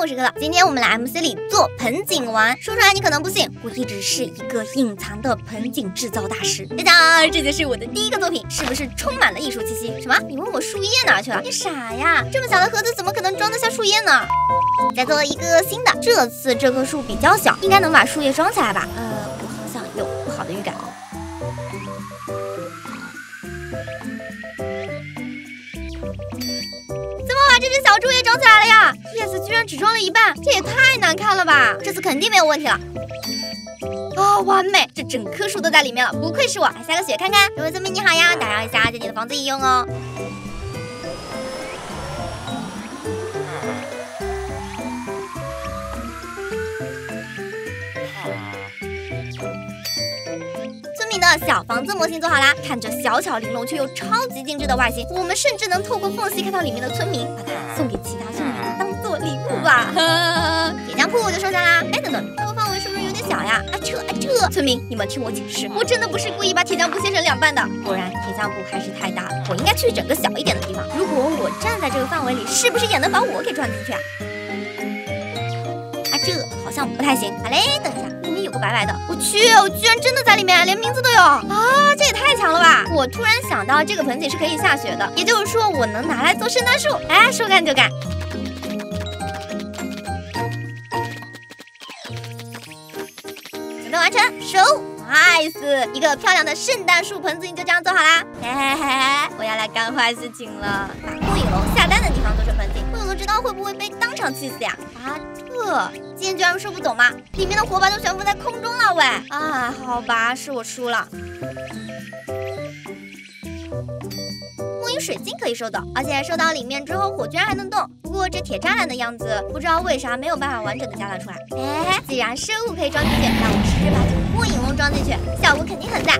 我是蝌蚪，今天我们来 MC 里做盆景玩。说出来你可能不信，我一直是一个隐藏的盆景制造大师。大家，这就是我的第一个作品，是不是充满了艺术气息？什么？你问我树叶哪去了？你傻呀！这么小的盒子怎么可能装得下树叶呢？再做一个新的，这次这棵树比较小，应该能把树叶装起来吧？我好像有不好的预感。 这只小猪也长起来了呀！叶子居然只装了一半，这也太难看了吧！这次肯定没有问题了。啊，完美！这整棵树都在里面了，不愧是我！来下个雪看看。各位村民你好呀，打扰一下，借你的房子一用哦。村民的小房子模型做好啦，看着小巧玲珑却又超级精致的外形，我们甚至能透过缝隙看到里面的村民。 送给其他村民当做礼物吧，铁匠铺我就收下啦。哎，等等，这个范围是不是有点小呀？啊撤！村民，你们听我解释，我真的不是故意把铁匠铺切成两半的。果然，铁匠铺还是太大了，我应该去整个小一点的地方。如果我站在这个范围里，是不是也能把我给转进去啊？啊，这好像不太行。好嘞，等一下，里面有个白白的，我居然真的在里面，连名字都有啊！这也太强了吧！ 我突然想到，这个盆景是可以下雪的，也就是说，我能拿来做圣诞树。哎，说干就干。准备完成，收 ，nice！ 一个漂亮的圣诞树盆景就这样做好啦。嘿嘿嘿，我要来干坏事情了，把顾影龙下蛋的地方做成盆景，我都知道会不会被当场气死呀？啊，这。 今天居然说不懂吗？里面的火把都悬浮在空中了喂！啊，好吧，是我输了。木鱼水晶可以收到，而且收到里面之后火居然还能动。不过这铁栅栏的样子，不知道为啥没有办法完整的加载出来。哎，既然生物可以装进去，那我试着把这个波影龙装进去，效果肯定很赞。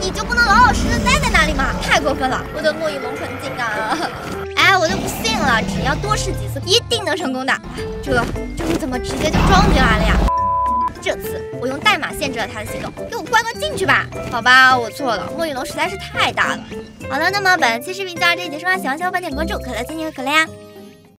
你就不能老老实实待在那里吗？太过分了，我的墨影龙盆景啊！哎，我就不信了，只要多试几次，一定能成功的。这怎么直接就装进来了呀？这次我用代码限制了它的行动，给我乖乖进去吧！好吧，我错了，墨影龙实在是太大了。好了，那么本期视频就到这里结束啦，喜欢小伙伴点关注可乐今天和可乐呀。